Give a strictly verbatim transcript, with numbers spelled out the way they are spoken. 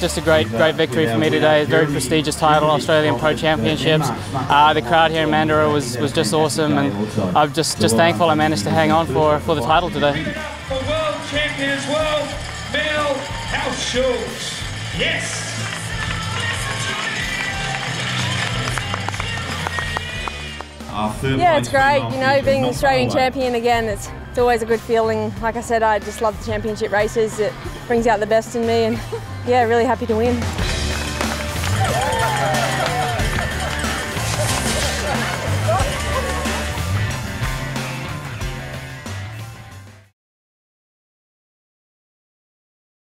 Just a great, great victory for me today. A very prestigious title, Australian Pro Championships. Uh, the crowd here in Mandurah was was just awesome, and I'm just just thankful I managed to hang on for for the title today. For world champions, world male house shows. Yes. Yeah, it's great. You know, being the Australian champion again, it's it's always a good feeling. Like I said, I just love the championship races. It brings out the best in me, and yeah, really happy to win.